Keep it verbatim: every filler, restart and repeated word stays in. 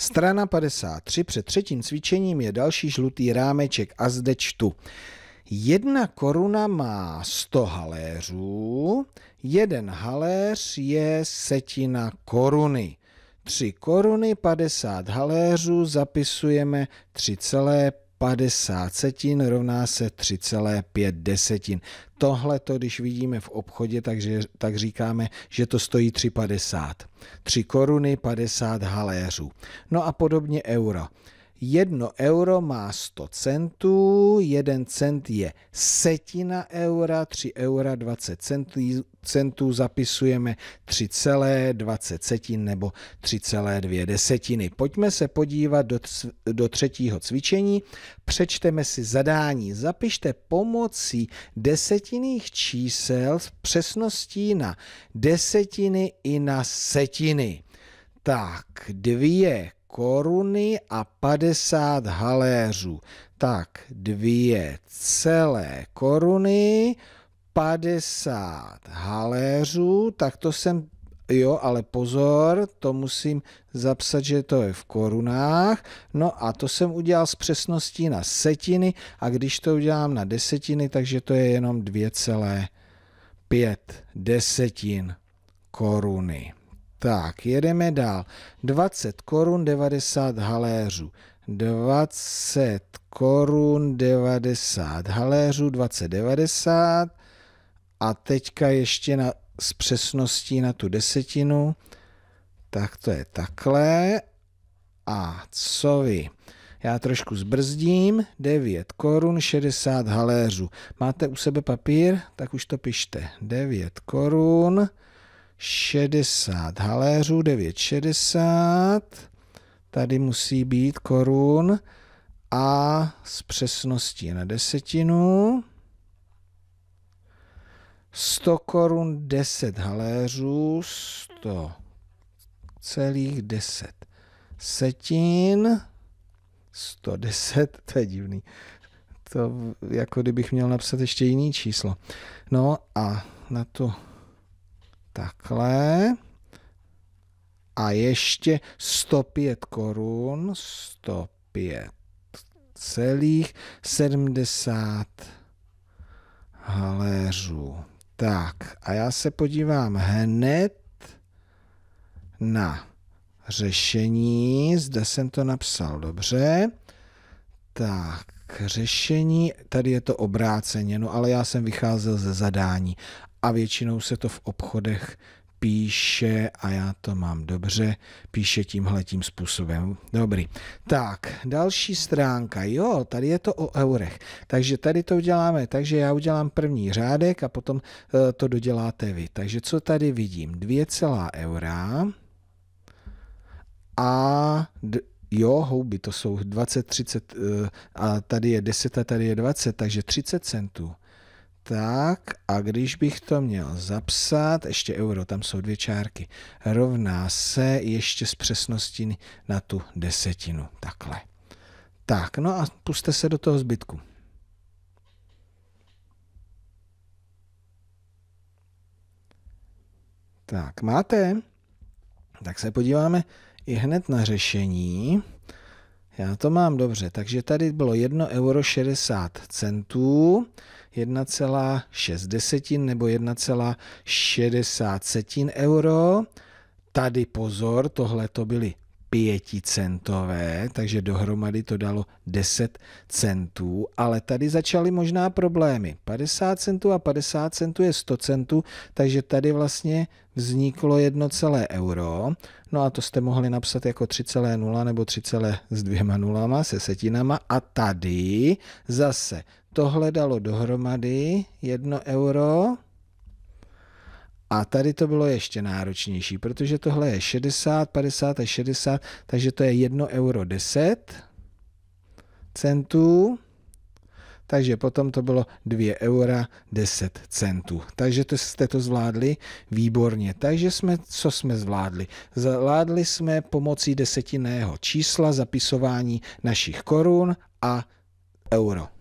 Strana padesát tři, před třetím cvičením je další žlutý rámeček a zde čtu. Jedna koruna má sto haléřů, jeden haléř je setina koruny. tři koruny, padesát haléřů, zapisujeme tři celá padesát setin rovná se tři celá pět desetin. Tohle to, když vidíme v obchodě, takže, tak říkáme, že to stojí tři padesát. tři koruny, padesát haléřů. No a podobně euro. jedno euro má sto centů, jeden cent je setina eura, tři eura dvacet centů zapisujeme tři celá dvacet setin nebo tři celá dvě desetiny. Pojďme se podívat do, do třetího cvičení, přečteme si zadání. Zapište pomocí desetinných čísel s přesností na desetiny i na setiny. Tak, dvě koruny a padesát haléřů. Tak, dvě celé koruny, padesát haléřů, tak to jsem, jo, ale pozor, to musím zapsat, že to je v korunách. No a to jsem udělal s přesností na setiny a když to udělám na desetiny, takže to je jenom dvě celá pět desetin koruny. Tak, jedeme dál. dvacet korun, devadesát haléřů. dvacet korun, devadesát haléřů, dvacet, devadesát. A teďka ještě na, s přesností na tu desetinu. Tak to je takhle. A co vy? Já trošku zbrzdím. devět korun, šedesát haléřů. Máte u sebe papír? Tak už to pište. devět korun. šedesát haléřů, devět šedesát, tady musí být korun a s přesností na desetinu, sto korun, deset haléřů, sto celých deset setin, sto deset, to je divný, to jako kdybych měl napsat ještě jiný číslo, no a na to takhle a ještě sto pět korun, sto pět celých sedmdesát haléřů. Tak a já se podívám hned na řešení, zde jsem to napsal dobře, tak. K řešení, tady je to obráceně, no ale já jsem vycházel ze zadání a většinou se to v obchodech píše a já to mám dobře, píše tímhletím způsobem. Dobrý, tak další stránka, jo, tady je to o eurech, takže tady to uděláme, takže já udělám první řádek a potom to doděláte vy. Takže co tady vidím? dvě celá eura a... Jo, houby, to jsou dvacet, třicet a tady je deset a tady je dvacet, takže třicet centů. Tak a když bych to měl zapsat, ještě euro, tam jsou dvě čárky, rovná se ještě s přesností na tu desetinu, takhle. Tak, no a pusťte se do toho zbytku. Tak, máte? Tak se podíváme i hned na řešení. Já to mám dobře, takže tady bylo jedno euro šedesát centů, jedna celá šest desetin nebo jedna celá šedesát setin euro. Tady pozor, tohle to byly pěticentové, takže dohromady to dalo deset centů, ale tady začaly možná problémy. padesát centů a padesát centů je sto centů, takže tady vlastně vzniklo jedno celé euro. No a to jste mohli napsat jako tři celá nula nebo tři celá s dvěma nulama, se setinama. A tady zase tohle dalo dohromady jedno euro. A tady to bylo ještě náročnější, protože tohle je šedesát, padesát a šedesát, takže to je jedno euro deset centů, takže potom to bylo dvě eura deset centů. Takže to jste to zvládli výborně. Takže jsme, co jsme zvládli? Zvládli jsme pomocí desetinného čísla zapisování našich korun a euro.